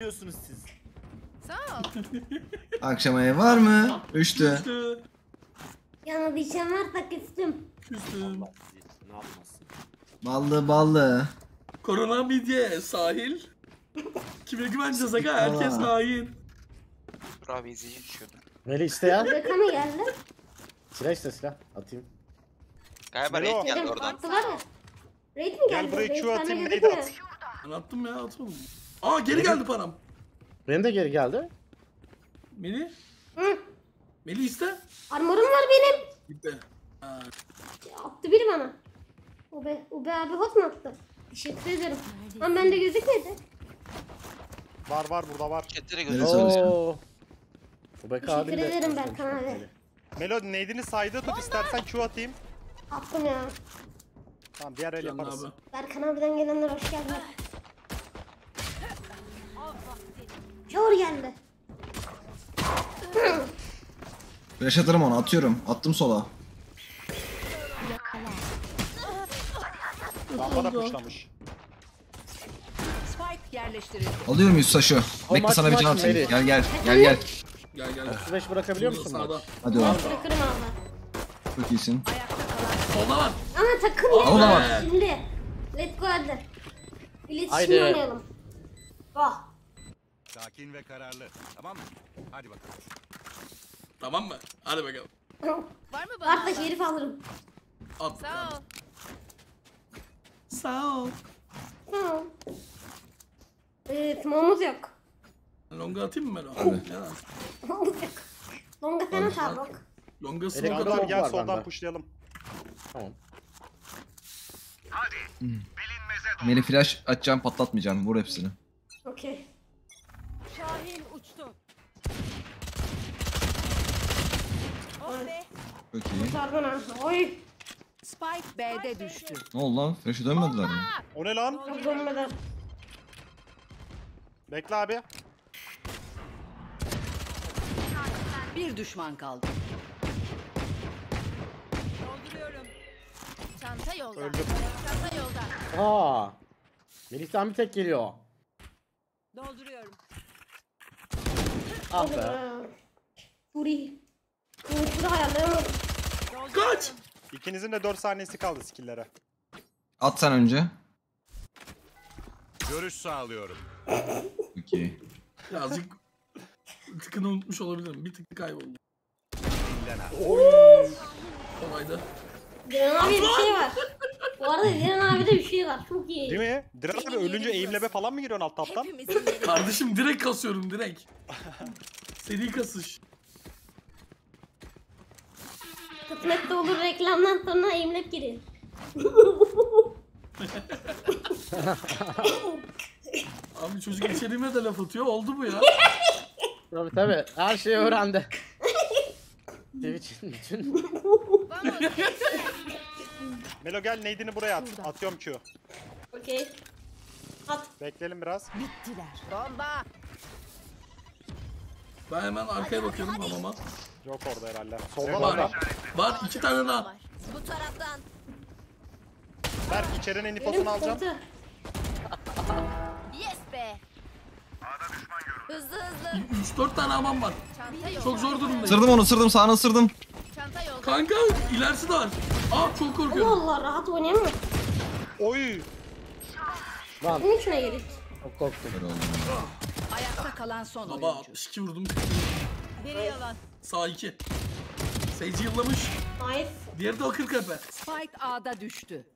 diyorsunuz siz. Sağ ol. Akşam ayı var mı? Üçtü. Yana bir şey varsa küstüm. Küstüm. Ne yapmasın? Ballı ballı. Korona midye sahil. Kime güveneceğiz aga? Herkes hain. Abi izleyici düşüyordu. Melih isteyen. Bırakama geldi. Silah iste silah. Atayım. Galiba raid geldi oradan. Attılar mı? Raid mi geldi? Gel buraya Q atayım raid at. Ben attım ya atmadım. Aa geri geldi param. Benim de geri geldi. Melih? Hı? Melih iste. Armorum var benim. Gitti. Attı biri bana. Ube abi hot mu attı? Teşekkür ederim. Ama bende gözükmedi. Var var burada var. Çetlere gözüküyor. Ooo. Teşekkür ederim Berkan abi. Melodi neydini saydı tut istersen Q atayım. Attım ya. Tamam diğer el yaparız. Abi. Berkan abiden gelenler hoş geldin. Çor geldi. Flash atarım onu atıyorum. Attım sola. Lamba da kuşlamış. Alıyorum Yusuf'a şu. Bekle sana bir can atayım. Meri. Gel gel. Gel gel. Gel gel. 35 bırakabiliyor musun? Sağda. Hadi oğlum. Bırakırım abi. Çok iyisin. Solda var. Ama takım ya. Solda var. Şimdi. Let's go hadi. İletişimle oynayalım. Oh. Sakin ve kararlı. Tamam mı? Hadi bakalım. Tamam mı? Hadi bakalım. Var mı bana? Artık herif alırım. Al. Sağ ol. Sağ ol. Sağ ol. Tımamız yok. Longa atayım mı ben onu? Longa sen atar bak. Longa sen atar gel soldan pushlayalım. Tamam. Hadi. Bilinmeze doğru. Melih flash atacağım patlatmayacağım vur hepsini. Okey. Şahin uçtu. Çok iyi. Sargana. Oy. Spike B'de düştü. Ne oldu lan? Flash'ı dönmediler mi? O ne lan? Dönmediler. Bekle abi. Bir düşman kaldı. Dolduruyorum. Çanta yolda. Öldüm. Çanta yolda. Aa! Melih'ten bir tek geliyor. Dolduruyorum. Ah be. Buri. Kurtlu hayallerim. Kaç! İkinizin de 4 saniyesi kaldı skill'lere. At sen önce. Görüş sağlıyorum. Okey. Birazcık tıkını unutmuş olabilirim. Bir tık kayboldum. Oyyyyy. Kolaydı. Diren abi bir şey var. Bu arada Diren abi de bir şey var. Çok iyi. Değil mi? Diren abi ölünce eğimleme falan mı giriyorsun alt taptan? Kardeşim direkt kasıyorum direkt. Seri kasış. Kısmette olur reklamdan sonra eğimlep girin. Abi çocuk içeriğime de laf atıyor. Oldu mu ya? Tabii tabii. Her şeyi öğrendi. Twitch'in bütün. Melo gel neydini buraya at. Atıyorum Q. Okey. At. Bekleyelim biraz. Bittiler. Bomba. Ben hemen arkaya bakıyorum ama. Yok orada herhalde. Solda var. Var iki tane daha. Bu taraftan. Berk içerinin infosunu alacağım. Yes be. A'da düşman görüldü. Hızlı hızlı. 3-4 tane amam var. Çok zor durumdayım. Sırdım onu sırdım sağına sırdım. Kanka ilerisi de var. Aa çok korkuyorum. Allah rahat oynayamıyorum. Oy. Lan. Bunun içine girdik. Çok korktum. Ayakta kalan son oyuncu. Baba 62 vurdum. Deli yalan. Sağ 2. Seyirci yıllamış. Nice. Diğeri de o 40 HP. Spike A'da düştü.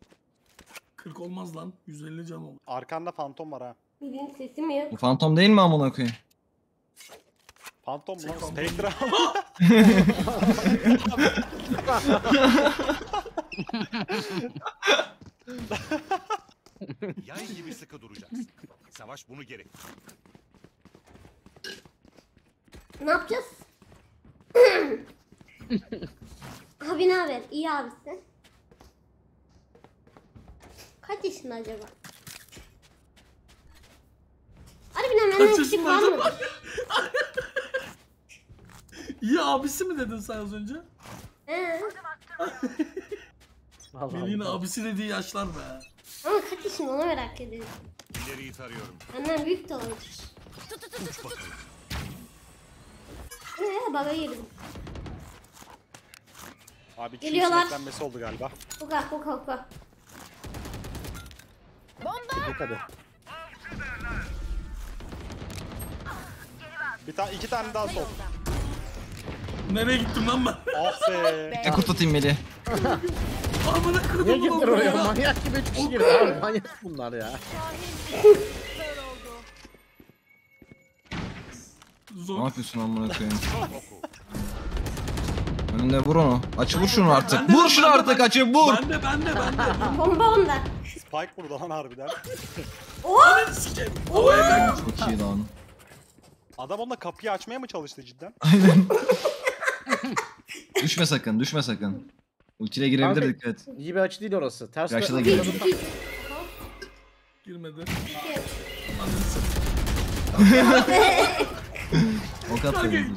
40 olmaz lan. 150 can oldu. Arkanda fantom var ha. Benim sesim yok. Bu fantom değil mi amına koyayım? Fantom mu lan? Spectra. Yay gibi sıkı duracaksın. Savaş bunu gerektirir. Ne yapacağız? Abi ne haber? İyi abisin. Kaç yaşında acaba? Harbiden benden küçük var mı? İyi abisi mi dedin sen az önce? Melih'in abisi dediği yaşlar be. Ama kaç yaşında onu merak ediyorum. İleriyi tarıyorum. Benden büyük de olabilir. Tut Uç bakalım. Baga girdim. Abi geliyorlar. Sineklenmesi oldu galiba. Kuka kuka kuka. Bomba. Bir tane, iki tane daha sol. Nereye gittim lan ben? Ah be. Ekut atayım Melih. Amına koyayım. Niye gittin oraya? Manyak gibi çıkış girdi abi. Manyak bunlar ya. Zor. Ne yapıyorsun amına koyayım? Önünde vur onu. Açı vur şunu artık. Vur şunu artık açı vur. Ben de. Bomba onda. Spike burada lan harbiden. Ananı sikeyim. Çok iyi lan. Adam onunla kapıyı açmaya mı çalıştı cidden? Aynen. Düşme sakın. Ultiyle girebilir dikkat et. İyi bir açı değil orası. Ters açıda girdi. Girmedi. O kadar girdi.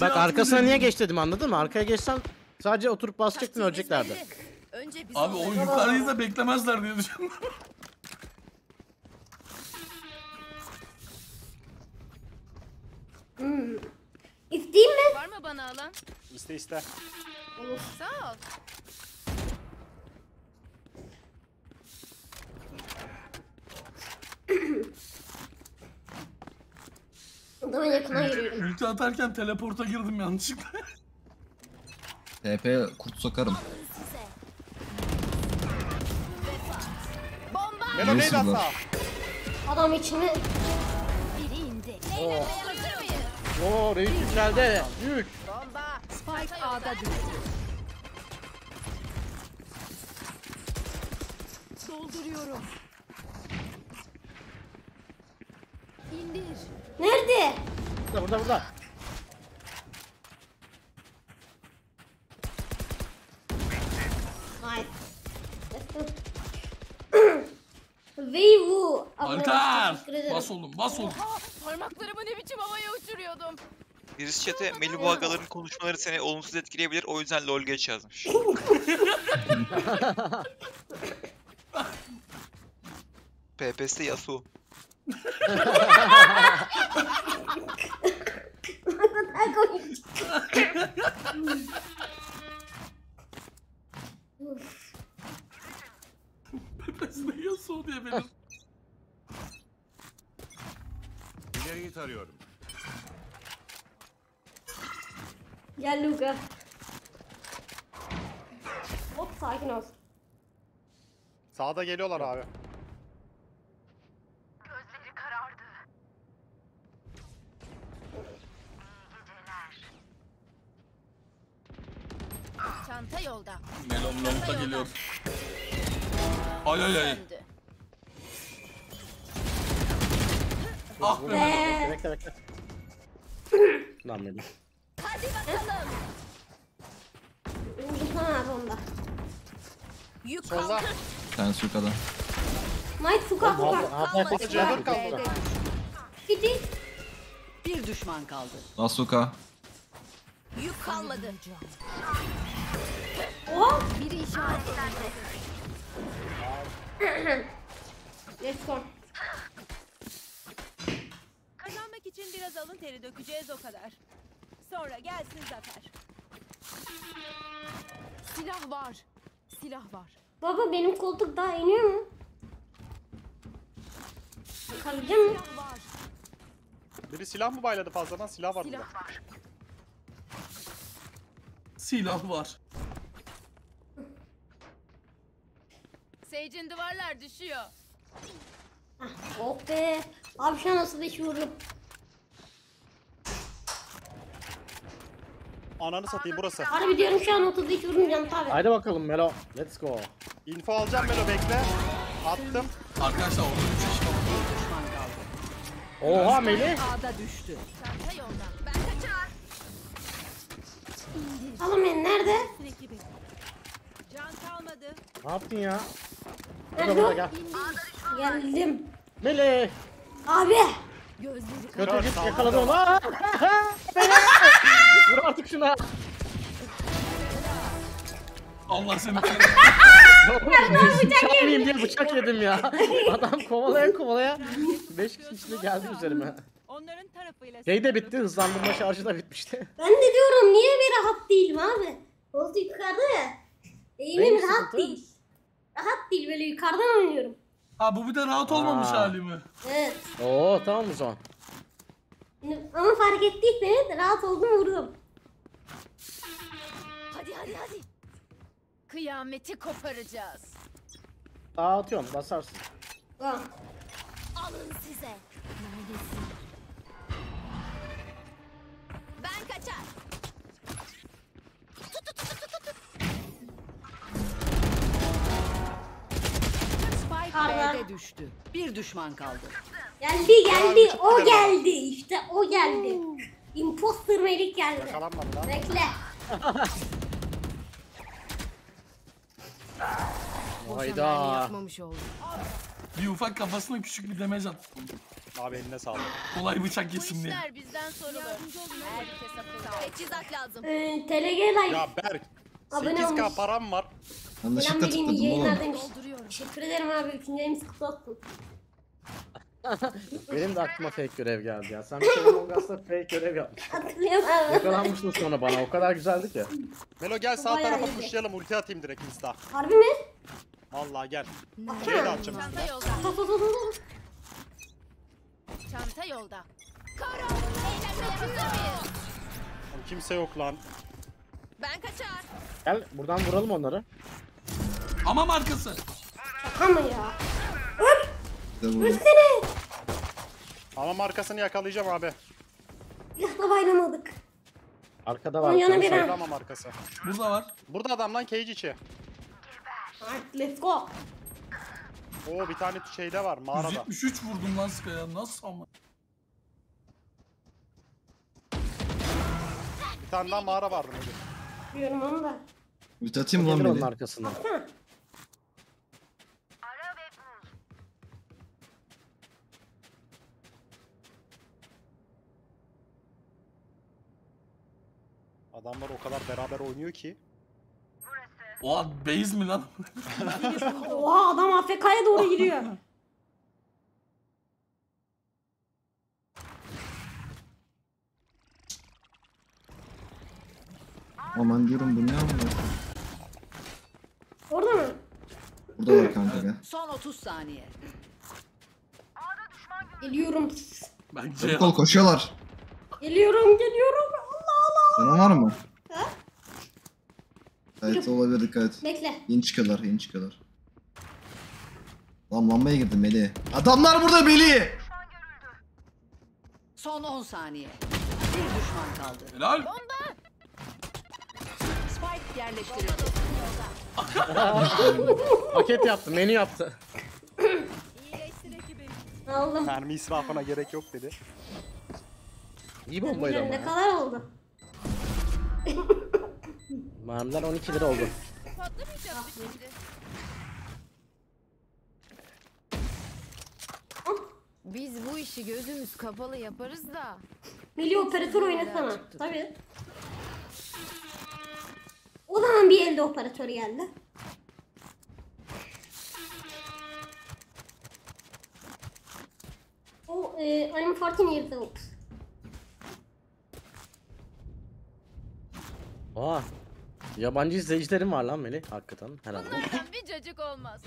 Bak arkasına niye geç dedim anladın mı? Arkaya geçsen sadece oturup basacaktın öleceklerdi. Abi o yukarıyı da beklemezler diye düşünüyorum. İsteyim mi? Var mı bana alan? İste. Olur. Sağ ol. Adamın yakına giriyorum. Ülke atarken teleporta girdim yanlışlıkla. TP'ye kurt sokarım. Bomba! Neyse lan. Adam içine... Oh. Ooo reis yükseldi. Yük. Bomba. Spike A'da düştü. Dolduruyorum. İndir. Nerede? Burada. Vivu. Altar. Bas oğlum. Parmaklarımı ne biçim havaya uçuruyordum. Birisi chat'e Melih bu agaların konuşmaları seni olumsuz etkileyebilir, o yüzden lol geç yazmış. PPS'te Yasuo. PPS'te Yasuo diye benim. İleriyi tarıyorum. Gel Luka. Hop sakin ol. Sağda geliyorlar abi. Gözleri karardı. Çanta yolda. Melon lonta geliyor. Ay. Ah be. Bekle. Lan Melih. Hadi bakalım. Ha bomba. Yukarıda. Sen sukada. Mike suka. Gidi. Bir düşman kaldı. Nasuka. Yük kalmadı. Oh, biri işaret ederdi. Let's go. Kazanmak için biraz alın teri dökeceğiz o kadar. Sonra gelsin zafer. Silah var. Baba benim koltuk daha iniyor mu? Kalacak mı? Biri silah mı bayladı fazladan? Silah var. Silah var. Sage'in duvarlar düşüyor. Oh be. Abi şu an nasıl düşüyorum? Ananı satayım burası. Harbi diyorum şu an 32 vurmayacağım tabi. Haydi bakalım Melo. Let's go. Info alacağım Melo bekle. Attım. Arkadaşlar orada 3 kişi düşman kaldı. Oha Melih. A'da düştü. Çanta yolda. Ben kaçar. Alın beni nerede? Can kalmadı. Ne yaptın ya? Burada gel. Geldim. Melih. Abi. Götür git yakaladı onu. Vur artık şuna. Allah seni kahretsin. Diye bıçak yedim ya. Adam kovalaya 5 kişi içinde geldi üzerime. Şey de bitti, hızlandırma şarjı da bitmişti. Ben de diyorum niye bir rahat değilim abi? Oldu yukarıda ya. Eğimim rahat değil. Rahat değil, böyle yukarıdan oynuyorum. Ha bu bir de rahat olmamış halimi. Evet. Oo tamam o zaman. Ama fark ettiyseniz rahat oldum, vurdum. Hadi hadi hadi. Kıyameti koparacağız. Aa atıyorum, basarsın. Tamam. Alın size. Neredesin? Ben kaçar. Tut. Spike düştü. Bir düşman kaldı. Geldi. O geldi. İşte o geldi. Imposter Melih geldi. Yakalanmadı lan. Bekle. Hayda. Bir ufak kafasına küçük bir damage attım. Abi eline sağlık. Kolay bıçak yesin diye. Bizden sonra teçhizat lazım. Telegram. Ya Berk. 8K param var. Anlaşıldı tıkladım oğlum. Teşekkür ederim abi. 3.'ümüz kutlu olsun. Benim de aklıma fake görev geldi ya. Sen bir kere Mongas'ta fake görev yapmışsın. Yakalanmışsın sonra bana. O kadar güzeldi ki. Melo gel sağ tarafa pushlayalım. Ulti atayım direkt insta. Harbi mi? Vallahi gel. Şeye de atacağım. Çanta yolda. Kimse yok lan. Ben kaçar. Gel buradan vuralım onları. Ama markası. Şaka mı ya? Ölsene. Ama markasını yakalayacağım abi. Yakla baylamadık. Arkada var. Ama markası. Burada var. Burada adam lan, cage içi. Alright, let's go. Oo bir tane şeyde var mağarada. 173 vurdum lan Ska'ya, nasıl ama? Bir tane daha mağara vardı böyle. Biliyorum onu da. Üt atayım lan beni. Arkasına. Adamlar o kadar beraber oynuyor ki. Oha base mi lan? Oha adam AFK'ya doğru giriyor. Aman diyorum bu ne yapıyor? Orada mı? Burada var kanka ya. Son 30 saniye. A'da düşman görüyorum. Geliyorum. Bence kol koşuyorlar. Geliyorum. Allah. Sana var mı? Ha? Evet olabilir, dikkat. Bekle. İn çıkıyorlar. Lan lambaya girdi Melih. Adamlar burada Melih. Son 10 saniye. Bir düşman kaldı. Helal. Bomba. Spike yerleştirildi. Paket yaptı, menü yaptı. İyileştir ekibi. Allah. Mermi israfına gerek yok dedi. İyi bombaydı ama. Ne kadar oldu? Mermiler 12 lira oldu. Patlamayacağım şimdi. Biz bu işi gözümüz kapalı yaparız da. Melih operatör oynasana. Tabii. O zaman bir elde operatör geldi. O I'm 14 years old. Aa. Yabancı izleyicilerim var lan Melih, hakikaten herhalde. Bunlardan bir cacık olmaz.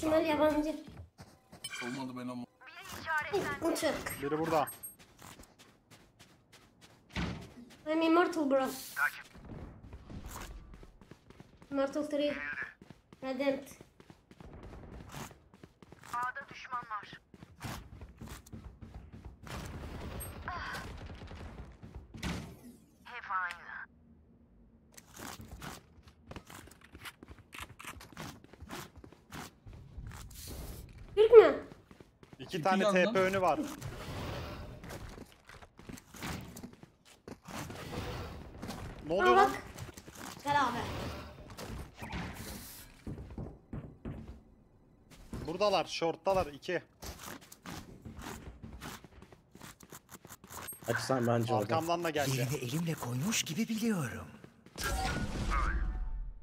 Şunlar yabancı. Olmadı ben ama. Biri burada. I'm immortal bro. Immortal 3. Redent. A'da düşman var. Türk mü? 2 tane TP önü var. Ne oluyor lan? Gel abi. Buradalar, shorttalar 2. Açsan bence orada. Arkamdan da geldi. Yerini elimle koymuş gibi biliyorum.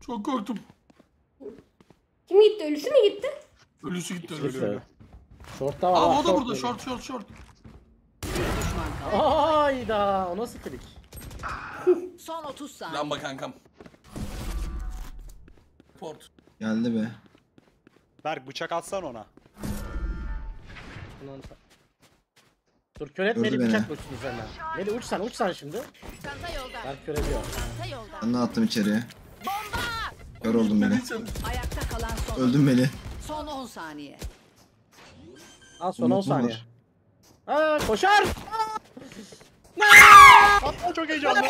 Çok korktum. Kim gitti? Ölüsü mü gitti? Ölüsü gitti. Short'ta var. Aa, o da burada. Short. Hayda, o nasıl klik? Son 30 saniye. Lamba kankam. Port. Geldi be. Berk bıçak atsan ona. Dur, kör et Melih, bıçak koysun üzerine. Melih uçsan şimdi. Berk kör ediyor. Ben de attım içeriye. Bomba! Kör oldum Melih. Ayakta kalan son. Öldüm Melih. Son 10 saniye. Al son 10 saniye. Aa, koşar! Aa, çok heyecanlı.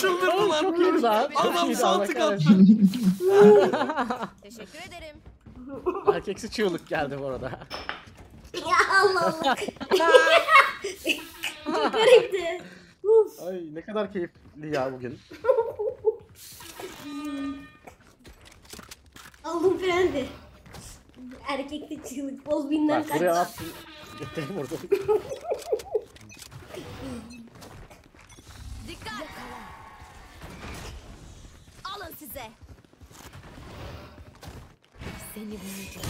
Çıldırdı lan. Çok iyi lan. Adam saltık attı. Teşekkür ederim. Erkeksi çığlık geldi bu arada. Ya Allah'ım. Çok garipti. Ay ne kadar keyifli ya bugün. Aldım frendi. Erkekli çığlık boz binden kaç. Buraya at. Gittim orada. Dikkat! Alın size. Seni bulacağım.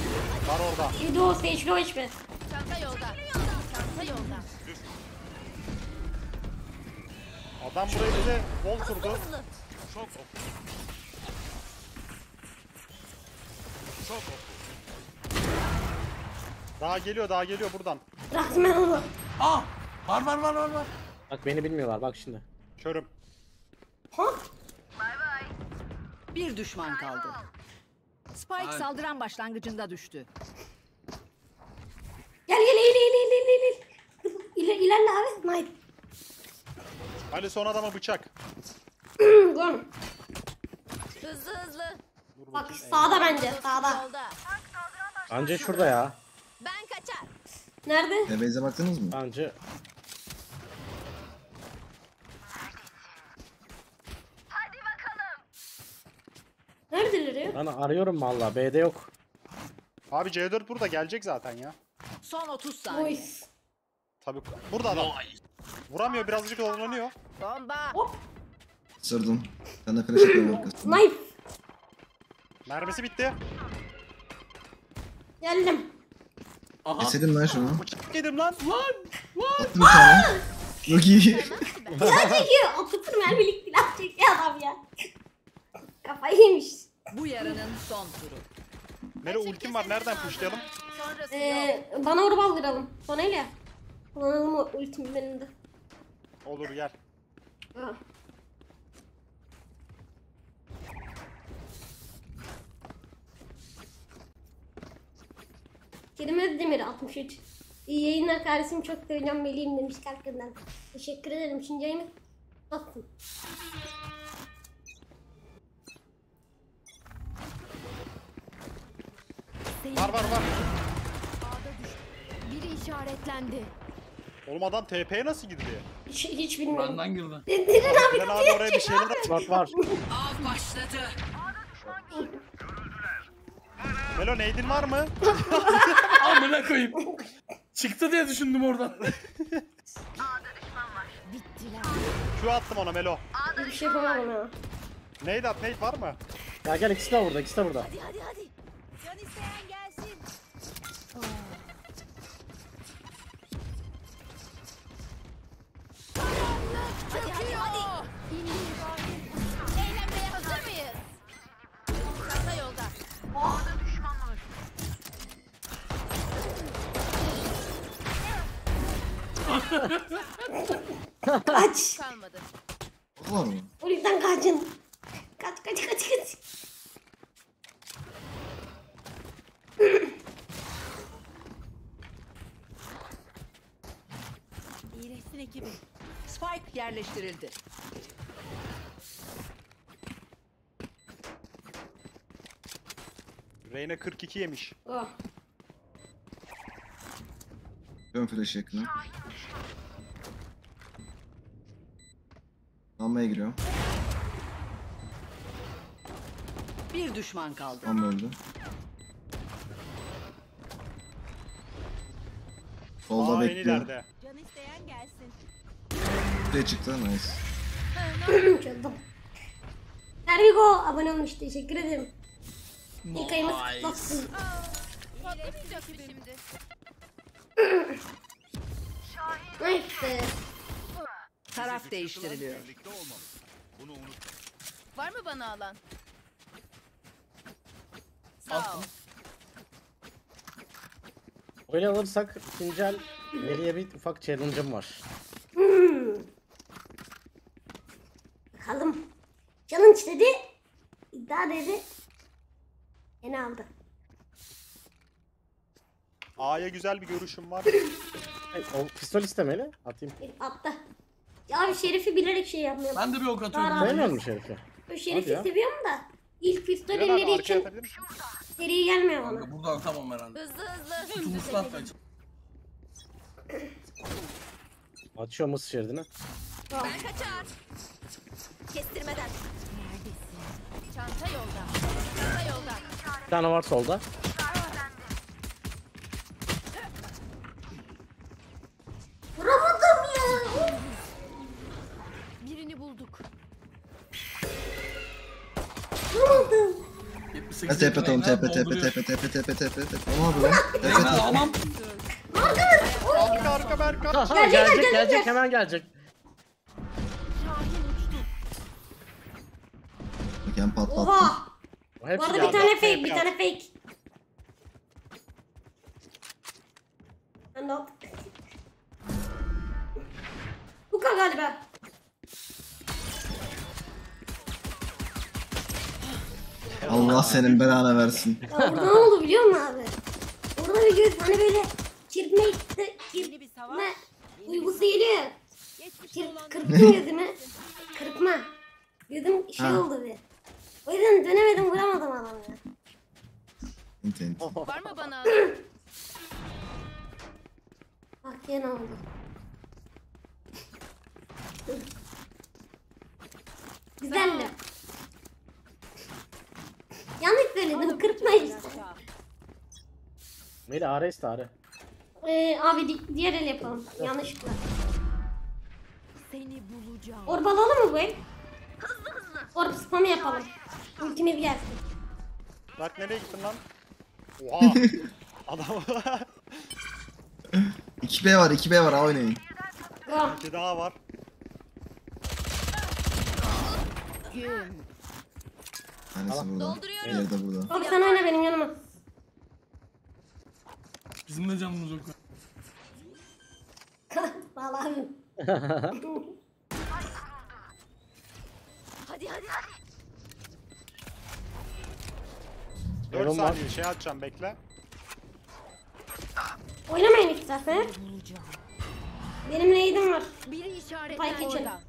Var orada. Şimdi o seçme içme. Çanta yolda. Adam buraya bize bol kurdu. Çok ok. Daha geliyor buradan. Bıraktım ben onu. Aa! Var. Bak beni bilmiyorlar bak şimdi. Körüm. Hop. Bye. Bir düşman kaldı. Spike saldıran başlangıcında düştü. Gel. İlerle abi. Sniper. Ali son adama bıçak. Dur. Hızlı. Bak sağda bence. Bence şurada ya. Ben kaçar. Nerede? Tebeze baktınız mı? Bence. Hadi bakalım. Neredeler ya? Ben arıyorum vallahi. B'de yok. Abi C4 burada gelecek zaten ya. Son 30 saniye. Oy. Tabii burada adam. Vuramıyor, birazcık zorlanıyor. Bomba. Hop. Sırdım. Sen de flash atıyor. Sniper. Mermisi bitti. Geldim. Aha. Kesedim lan şunu. Yedim lan. Attım sana. Çok iyi. Silah çekiyor. Okuttur mermilik silah çekiyor adam ya. Kafayı yemiş. Bu yarının son turu. Mero ultim var. Nereden pushlayalım? Bana orba aldıralım. Sonra ile. Kullanalım o ultimi benim de. Olur gel. Aha. Kerime Demir 63. İyi yayınlar kardeşim, çok seviyorum Melih'im demiş kalkından. Teşekkür ederim. Şimdi yayını attım. Var. Biri işaretlendi. Oğlum adam TP'ye nasıl girdi? Hiç bilmiyorum. Benden girdi. Derin abi oraya bir şeyler var. Av başladı. Melo neydin var mı? Amına koyayım. Çıktı diye düşündüm oradan. A'da düşman var. Bittiler. Şu attım ona Melo. Bir şey var mı? Neydi at? Neydi var mı? Ya gel ikisi de burada. Hadi. Can isteyen gelsin. Hadi. Eğlenmeye hazır mıyız? Kısa yolda. Orada düşman var. Kaç. Kalmadı. O yüzden kaçın. Kaç. İyileşsin ekibi. Spike yerleştirildi. Reyna 42 yemiş. Oh. Dön flash yakına. Lambaya giriyorum. Bir düşman kaldı. Lamba öldü. Solda bekliyor. Can isteyen gelsin. Buraya çıktı, nice. Çözdüm. Ergo abone olmuş, teşekkür ederim. İlk ayımız kutlu olsun. Patlamayacak şimdi. Neyse. Taraf değiştiriliyor. Var mı bana alan? Sağ ol. Oyunu alırsak ikinci el Melih'e bir ufak challenge'ım var. Bakalım. Challenge dedi. İddia dedi. Yeni aldı. A'ya güzel bir görüşüm var. O pistol istemeli. Atayım. Attı. Ya Şerif'i bilerek şey yapmıyor. Ben de bir ok atıyorum. Ben olmuş Şerif'e. O Şerif'i seviyorum da. İlk pistol elleri için seriye gelmiyor bana. Buradan tamam herhalde. Hızlı. Tumuslat kaç. Atıyor mısın şeridine? Ben kaçar. Kestirmeden. Neredesin? Çanta yolda. Bir tane var solda. Vuramadım ya. Birini bulduk. Vuramadım. Tepe tom tepe. Ne oldu lan? Tamam. Arka. Gelecek hemen gelecek. Bakayım patlattım. Vardı bir tane fake, bir tane fake. Anladım. Bu kadar galiba. Allah senin belanı versin. Ya orada ne oldu biliyor musun abi? Orada bir göz hani böyle çirpme uygusu geliyor. Kırptım gözümü. Kırpma. Gözüm şey oldu bir. O yüzden dönemedim, vuramadım adamı. Var mı bana? Bak yine oldu. Güzel mi? Yanlış söyledim, kırpma işte. Melih Ares tarih. Abi diğer el yapalım, yanlışlıkla. Seni bulacağım. Orbalı mı bu el? Hızlı. Orb spamı yapalım. Ultimiz gelsin. Bak nereye gittin lan? Oha! Adam. 2B var ha, oynayın. Bir daha var. Annesi burada. Dolduruyorum. De burada. Abi sen oyna benim yanıma. Bizim de canımız yok. Vallahi. Hadi. 4 saniye şey atacağım, bekle. Oynamayın istersen. Benim neydim var? Biri işaretler orada.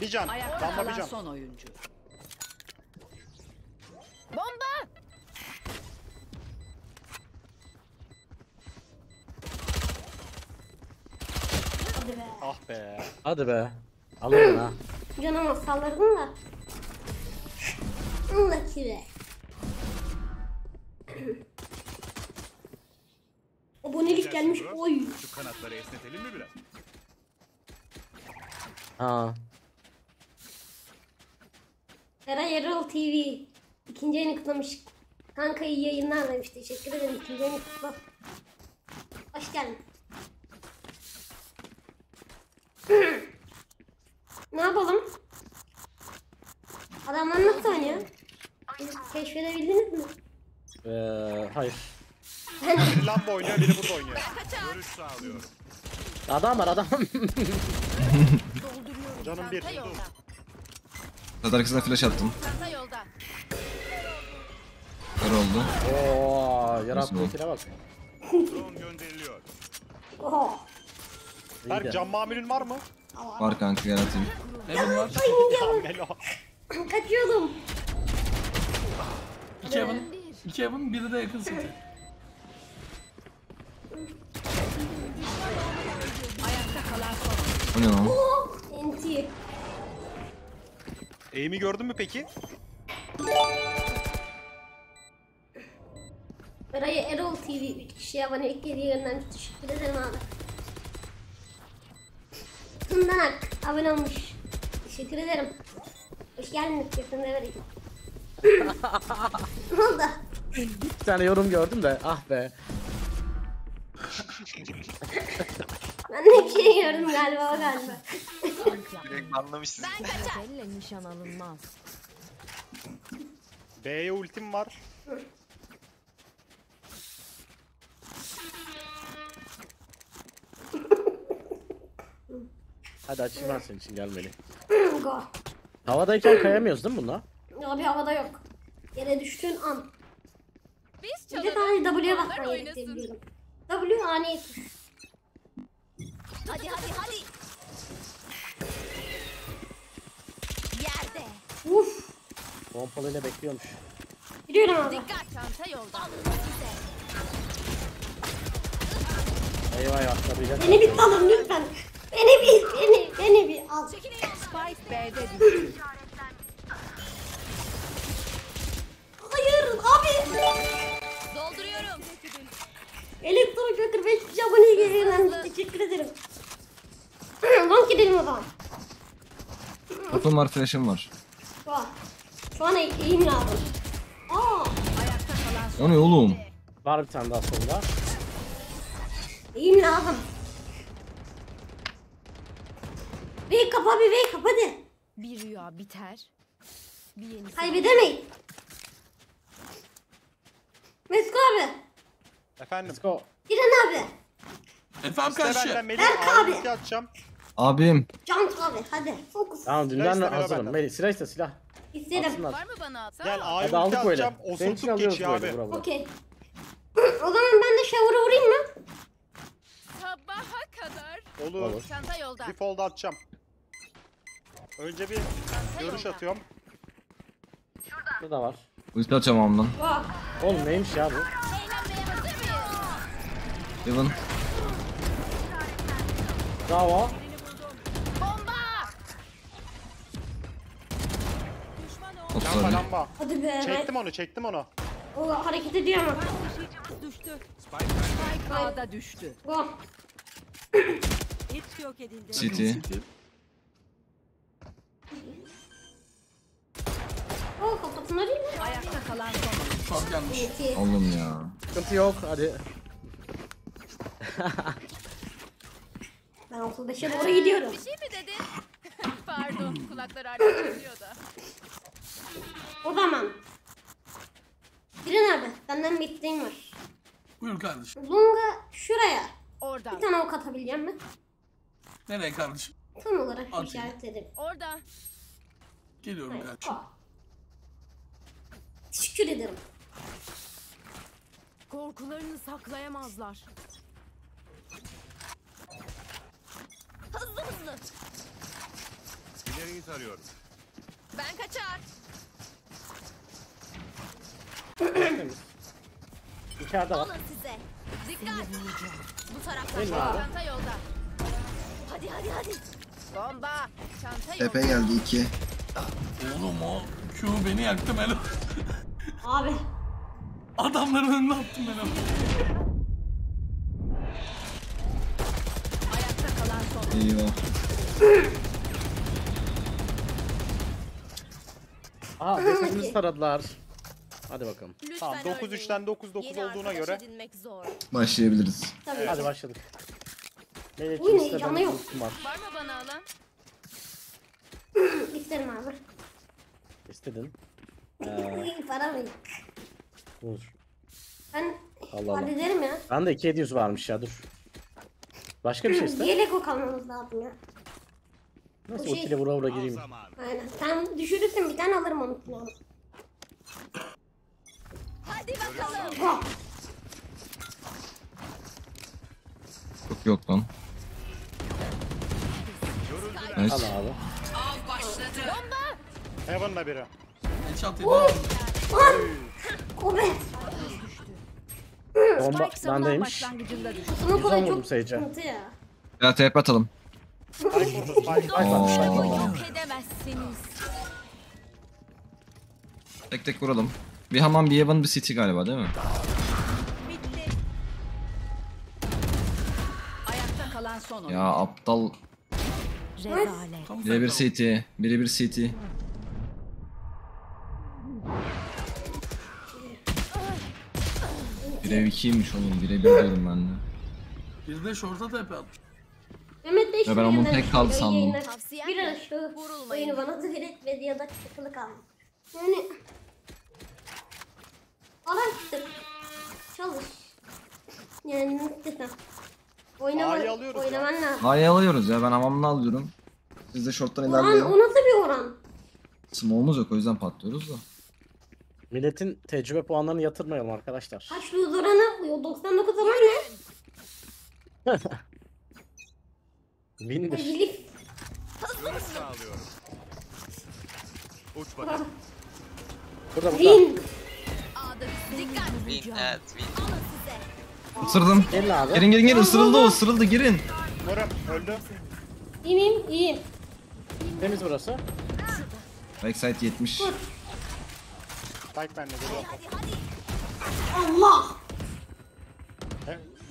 Bir can. Bomba bir can. Son oyuncu. Bomba! Hadi be. Ah be. Hadi be. Alın ha. Canıma sallardın da. Allah kire. Abonelik gelmiş. Oy. Şu kanatları esnetelim mi biraz? Haa. Eray Erol TV. 2. ayını kutlamış. Kanka iyi yayınlar demiş. Teşekkür ederim. 2. ayını kutla. Hoş geldin. Ne yapalım? Adamlar nasıl oynuyor? Keşfedebildiniz mi? Hayır. Biri lamba oynuyor, biri burada oynuyor. Görüş sağlıyor. Adam var adam. Canım bir. Zaten arkasına flash attım. Kar oldu. Ooo yarattığı kile bak. Drone gönderiliyor. Oho. Berk can mamülün var mı? Var kanka, yaratayım. Evim var. Kaçıyordum. İki evin biri de yakın sıkı. Ayakta kalan son. O ne lan? Enti. Eğimi gördün mü peki? Buraya Erol TV 3 kişiye abone ilk geri yönlenmiş. Teşekkür ederim abi. Altından ak abone olmuş. Teşekkür ederim. Hoş geldiniz. Yakında vereyim. Ne oldu? Bir tane yorum gördüm de ah be. Ben de bir şey gördüm galiba galiba. Anlamışsın. Ben kaçar. Elle nişan alınmaz. B'ye ultim var. Hadi açayım ben senin için gelmeli. Havadayken kayamıyoruz değil mi bununla? Abi havada yok. Yere düştüğün an. Bir de tane W'ye basmaya gerekiyorum. W ani etmiş. Hadi hadi hadi. Yerde. Uf. Pompalıyla bekliyormuş. Gidiyorum abi. Dikkat çanta yolda. Eyvah atlayacak. Beni bir alın lütfen. Beni bir al. Spike B'de düştü. Hayır abi. Dolduruyorum. Elektron Joker 5 aboneye geliyorum. Teşekkür ederim. Lan gidelim o zaman. Totem var, flash'ım var. Var. Şu an iyiyim lazım. Aa. Ayakta kalan. O ne oğlum? Var bir tane daha solda. İyiyim lazım. Wake up abi, wake up hadi. Bir rüya biter. Bir yenisi. Kaybedemeyin. Mesko abi. Efendim. Mesko. Diren abi. Efendim karşı. Berk abi. Abim. Can abi hadi. Fokus. Tamam dünden hazırım. Melih silah iste silah. İstedim. Var mı bana? Gel A'yı aldık böyle. Osurtuk geçiyor abi. Okey. O zaman ben de şavura vurayım mı? Sabaha kadar. Olur. Çanta yolda. Bir fold atacağım. Önce bir görüş atıyorum. Şurada da var. Ulti açacağım ondan. Oğlum neymiş ya bu? Evan. Bravo. Bomba. Lamba lamba. Hadi be. Çektim onu. O hareket ediyor mu? Düştü. Spike A'da düştü. Bom. Hiç yok edildi. City. O kafasına değil mi? Ayakta kalan son. Çok yanlış. Oğlum ya. Sıkıntı yok hadi. Ben okul 5'e doğru gidiyorum. Bir şey mi dedin? Pardon kulaklar artık duyuyor da. O zaman. Diren abi benden bir isteğim var. Buyur kardeşim. Lunga şuraya. Oradan. Bir tane ok atabileceğim mi? Nereye kardeşim? Tam olarak işaretledim. Orada. Geliyorum hayır, kardeşim. O. Teşekkür ederim. Korkularını saklayamazlar. Hızlı. İleriyi tarıyorum. Ben kaçar. İçeride var. Dikkat. Bu taraftan çanta yolda. Hadi. Bomba. Çanta yolda. Tepe geldi 2. Oğlum o Q beni yaktı Melih. Abi. Adamların önüne attım Melih. Ayakta kalan son. Eyvah. Aa hepimizi taradılar. Hadi bakalım. Tamam 9-3'ten 9-9 olduğuna göre başlayabiliriz. Tabii. Evet. Hadi başladık. Uy canı yok. Var mı bana alan? İsterim abi. İstedin. Para mı? Dur. Ben hadi derim ya. Ben de 200 varmış ya dur. Başka bir şey ister. Yelek o kalmamız lazım ya. Nasıl o tile vura vura gireyim? Aynen. Sen düşürürsün bir tane alırım onu. Hadi bakalım. Yok lan. Evet. Al abi. Av başladı. Bomba. Heaven'la biri. Headshot edin. Kobe. Bomba bendeymiş. Bunu kolay çok sıkıntı ya. Ya TP atalım. Tek tek vuralım. Bir hamam, bir Evan, bir City galiba değil mi? Bitti. Ayakta kalan son. Ya aptal Rezalet. Birebir CT. Birebir CT. Birebir 2'ymiş oğlum. Birebir diyorum ben de. Bir de şorta tepe atmış. Mehmet de ben onun tek kaldı sandım. Bir ara şu oyunu bana zahir etmedi ya da sıkılı kaldı. Yani... Alan çıktı. Çalış. Yani mutlaka. Oynaman lazım. A'yı alıyoruz ya, ben hamamını alıyorum. Siz de şorttan ilerleyin. O nasıl bir oran? Smoke'umuz yok, o yüzden patlıyoruz da. Milletin tecrübe puanlarını yatırmayalım arkadaşlar. Kaç loser'a ne yapıyor? 99 zaman ne? Bindir. Uç bakalım. Burada burada. Evet, Isırdım. Gelin gelin gelin, ısırıldı o, ısırıldı, girin. Moram öldü. İyiyim, iyiyim. Temiz burası. Backside 70. Spike bende, Allah!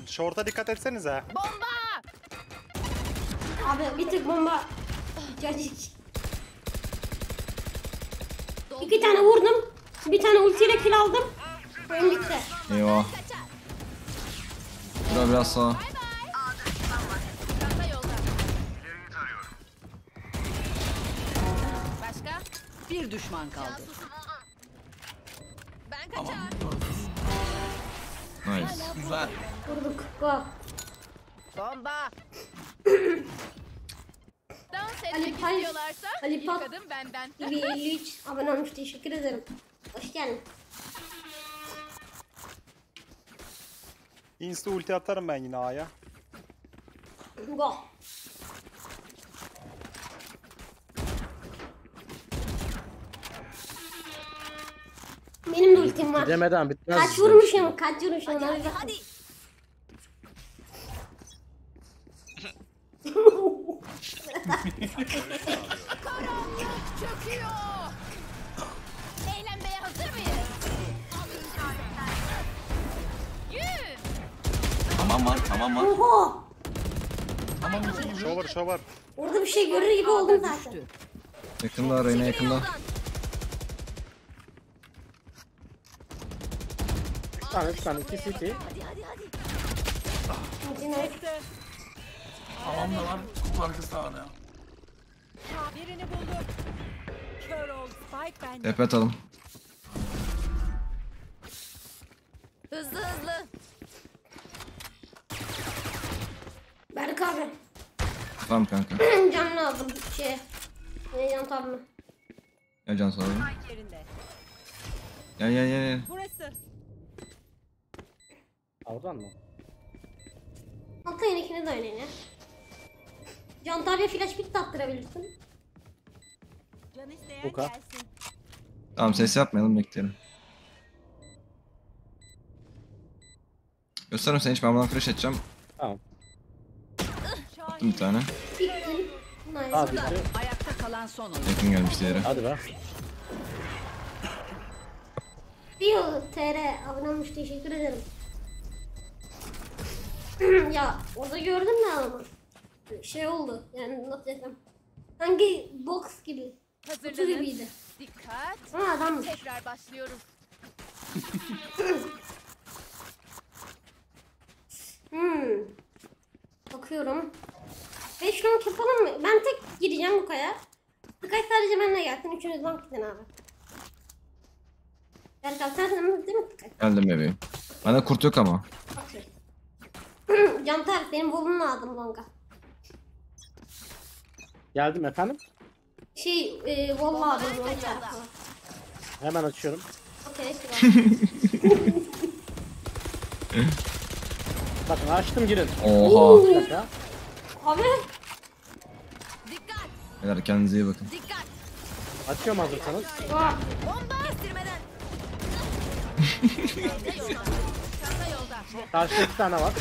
Short'a dikkat etsenize ha. Bomba! Abi bir tık bomba. Cacık. İki tane vurdum. Bir tane ultiyle kill aldım. Oyun bitti. Eyvah. Burada biraz sağa. Başka? Bir düşman kaldı. Ben kaçar. Nice. Güzel. Vurduk. Go. Bomba. Ali Pal. Ali Pal. Benden. 53 abone olmuş, teşekkür ederim. Hoş geldin. Insta ulti atarım ben yine A'ya. Go. Benim de ultim var. Demeden bitmez. Kaç vurmuşum, kaç vurmuşum. Hadi. Karanlık çöküyor. Eğlenmeye hazır mıyız? Tamam var, tamam var. Oho! Tamam, şovar. Orada bir şey görür gibi oldum zaten. Yakında arayına, yakında. Bir tane, iki. Tamam da var, kutu arkası da var ya. Birini buldum. Kör ol, Spike bende. Tepe atalım. Hızlı. Berk abi. Tamam kanka. Canlı aldım şey. Can tabını. Gel can sağlayalım. Gel. Burası. Oradan mı? Altayın ikine de oynayın ya. Can tabiye flash bit de attırabilirsin. Can isteyen gelsin. Tamam, ses yapmayalım, bekleyelim. Gösterim seni hiç, ben buradan flash edeceğim. Tamam. Bir tane. Abi ayakta kalan son. Yakın gelmişti yere. Hadi be. TR abone olmuş, teşekkür ederim. Ya orada gördün mü ama? Şey oldu yani, nasıl desem? Hangi box gibi? Kutu gibiydi. Dikkat. Ha, adammış. Tekrar başlıyorum. Bakıyorum. 5 long yapalım mı? Ben tek gireceğim bu kaya. Birkaç sadece benimle gelsin. Üçünüz long gidin abi. Gel kalsarsınız değil mi? Geldim bebeğim. Bana kurt yok ama. Can tarif benim volumunu aldım longa. Geldim efendim. Valla aldım longa. Hemen açıyorum. Okey. Bakın açtım, girin. Oha. Abi. Dikkat. Beyler kendinize iyi bakın. Dikkat. Açıyorum hazırsanız. Bomba kestirmeden. Yolda. Karşıda iki tane var.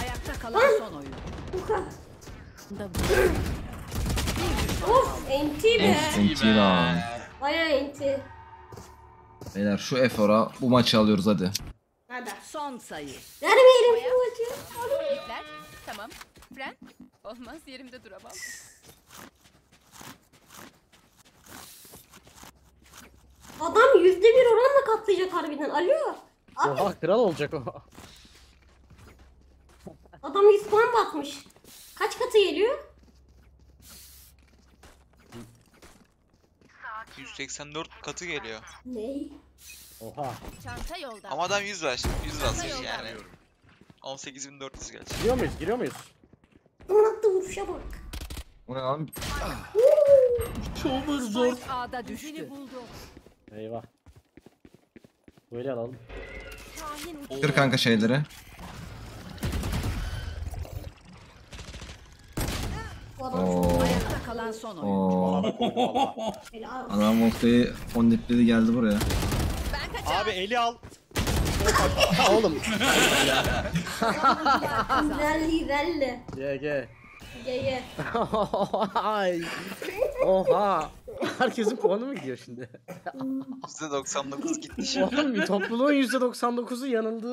Ayakta kalan son oyun. Of, enti be. Enti lan. Bayağı enti. Beyler şu efora bu maçı alıyoruz hadi. Hadi. bana. Son sayı. Vermeyelim. Yükler. Tamam. Fren. Olmaz, yerimde duramam. Adam %1 oranla katlayacak harbiden. Alo. Abi. Oha, kral olacak o. Adam 100 puan batmış. Kaç katı geliyor? 184 katı geliyor. Ne? Oha. Çanta yolda. Ama adam 100 basmış. 100 basmış yani. 18.400 gelecek. Giriyor muyuz? Donatlı vuruşa bak. Bu ne lan? Çok zor. A'da düştü. Eyvah. Böyle alalım. Kır kanka şeyleri. Ayakta kalan son oyuncu. Adam ortayı 10 dipledi, geldi buraya. Abi eli al. Oğlum. Belli belli. Gel. Ay. Oha. Herkesin puanı mı gidiyor şimdi? %99 gitti şimdi. Oğlum, topluluğun %99'u yanıldı.